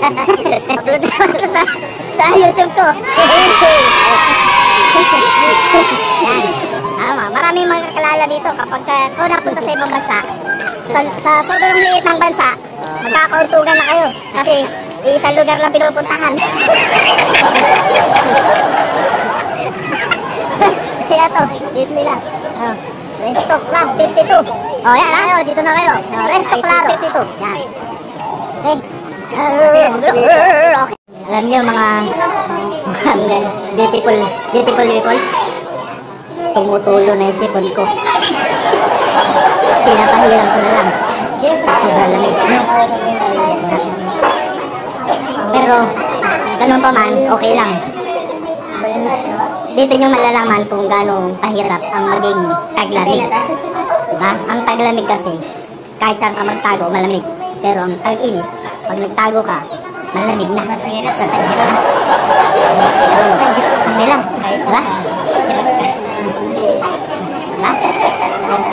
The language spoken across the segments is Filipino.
upload sa YouTube ko. Yan. Maraming mga kakilala dito kapag ko napunta sa ibang bansa. Sa sobrang liit ng bansa, magkakauntugan na kayo. Kasi isang lugar lang pinupuntahan. Kaya to, dito nila. Restock lang, 52. Oh, yan lang. Oh, dito na kayo. Restock lang, 52. Yan. Okay. Alam niyo mga beautiful people. Tumutulo na yung sipon ko. Pinapahiram ko na lang. Kasi balamit. Pero, ganun pa man, okay lang. Dito nyo malalaman kung gano'ng pahirap ang maging taglamig. Diba? Ang taglamig kasi, kahit saan ka magtago, malamig. Pero ang tag-init, pag nagtago ka, malamig na. Mas mahirap sa tag-init. Sabi lang. Diba?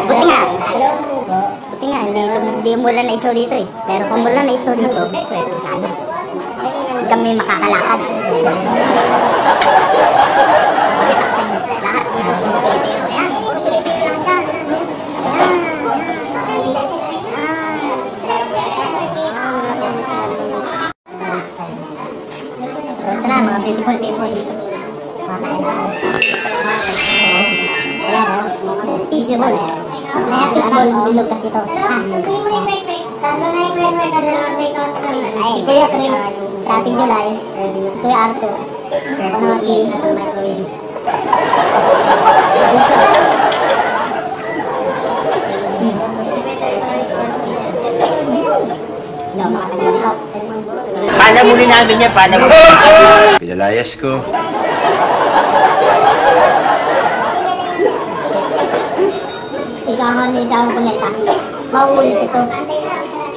Diba? Buti nga, hindi umulan na iso dito eh. Pero kung umulan na iso dito, pwede sana. Hindi kami makakalakad. People. Peaceable. Peaceable bilog kasi ito. Kuya Chris, sa ating July, Kuya Arthur, ano si Paano muli namin niya? Pinalayas ko. Sigahan niya ang kuleta. Mauulit ito.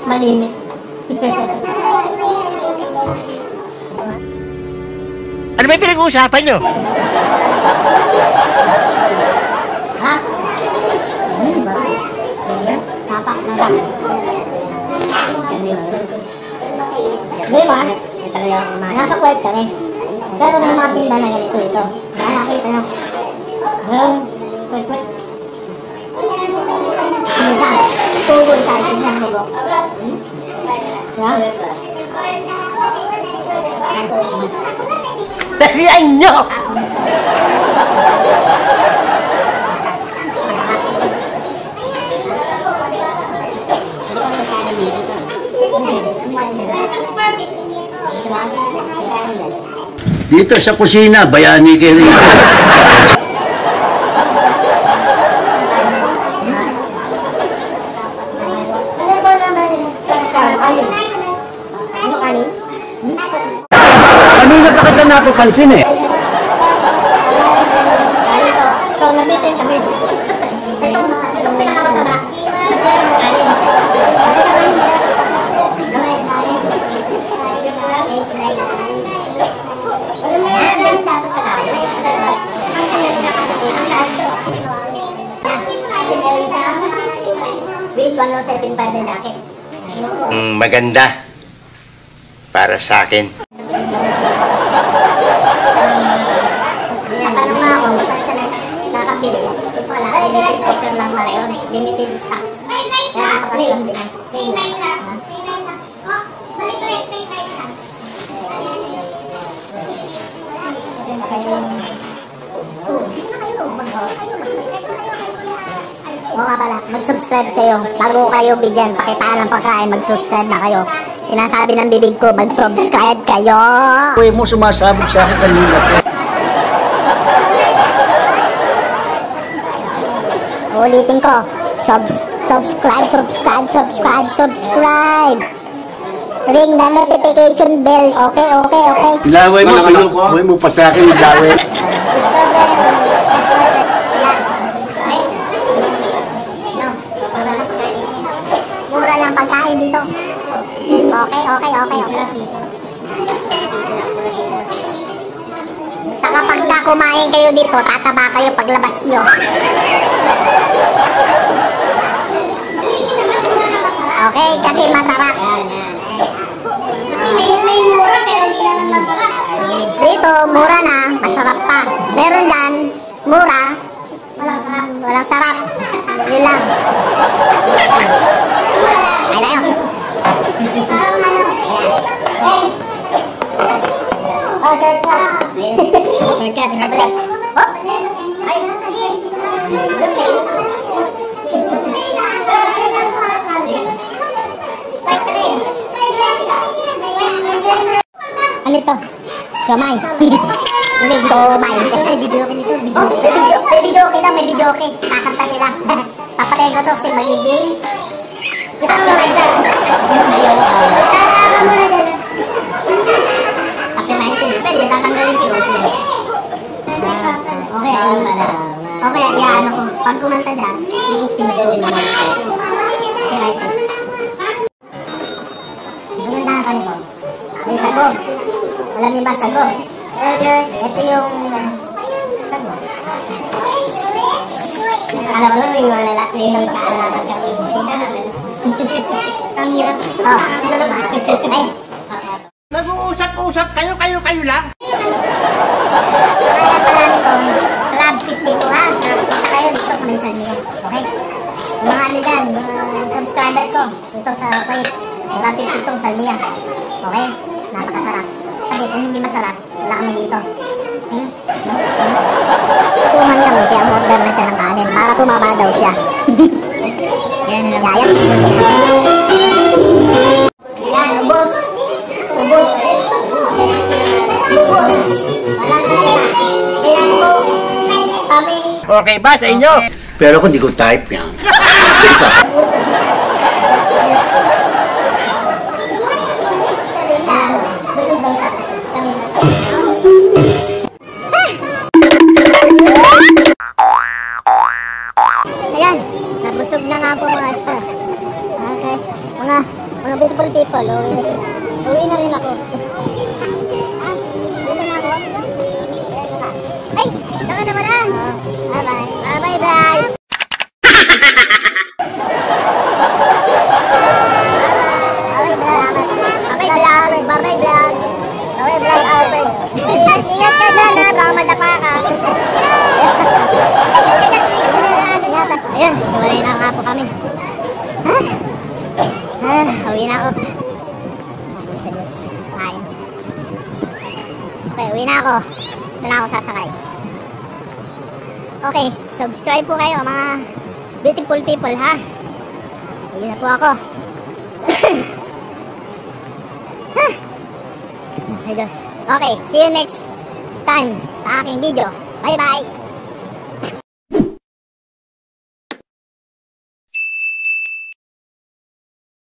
Malimit. Ano ba yung pinag-uusapan niyo? Ha? Ano ba? Tapak na lang. Diba? Nasa Kuwait kami. Pero may mga tinda na ganito. Nakakita nyo. Kuwait. Tugol tayo sa hugok. Tarihan nyo! Dito sa kusina, bayani kayo rin. Kanina pa kita napakalsin eh. Kalabitin kami. Itong pinakamataba. Maganda para sa akin. Natanong nga ako kung saan siya nakapili. Wala, limited stock lang pala yun. Limited stocks. Kaya ako kasi lang din. Oo nga pala, mag-subscribe kayo. Bago kayo bigyan, pakitaan ng pagkain, mag-subscribe na kayo. Sinasabi ng bibig ko, mag-subscribe kayo. Uy mo, sumasabog sa akin kanina po. Ulitin ko, subscribe. Ring the notification bell, okay. Ilaway mo, ano ko? Uy mo pa sa akin, ilaway. Dito. Okay. Sa kapag na kumain kayo dito, tataba kayo paglabas nyo. Okay, kasi masarap. May Itu murana masarapan, meron dan murah, walang sarap, bilang. Ayo tayo. Oh, shortcut. Shortcut, shortcut. Hop! Ano ito? Siomay. Siomay. May video okay nito. May video okay daw. May video okay. Kakanta sila. Papatayin ko ito kasi magiging. Gusto ko na ito. Ayaw ko. Tara mo na dyan. Pakimahin ko. Pwede tatanggalin ko. Okay. Okay. Ano ko. Pag kumanta siya, please pinagawin mo. Okay. Gumandahan ka nito. May sagog. Alam niyo ba sagog? Ito yung sagog. Alam mo yung mga lalaki may kaalaman kang hindi. Ang hirap. Oh, ano naman? Ay. Nag-uusap-usap kayo lang. Kaya pala nito, Club 52 ha. Kayo dito kami sa niya. Okay? Mga ano dyan, mga subscriber ko. Dito sa Kuwait. Club 52 sa niya. Okay? Napakasarap. Kasi kung hindi masarap, wala kami dito. Hmm? Tuman kami, kaya order na siya ng kanin. Para tumaba daw siya. Yan lang. Gaya. Yan, ubos. Ubos. Ubos. Walang kaya. Kailan po kami. Okay ba sa inyo? Pero kung di ko type yan. People, uwi na rin ako. Dito na ako. Ay! Ito ka naman ah! Bye-bye. Bye-bye, bye! Bye-bye, vlog! Bye-bye, vlog! Bye-bye, vlog, Albert! Ingat ka dyan ha! Baka madapa ka! Ayun! Wala na nga po kami. Ha? Uwi na ako. Okay, uwi na ako. Ito na ako sasakay. Okay, subscribe po kayo mga beautiful people ha. Uwi na po ako. Okay, see you next time sa aking video. Bye bye!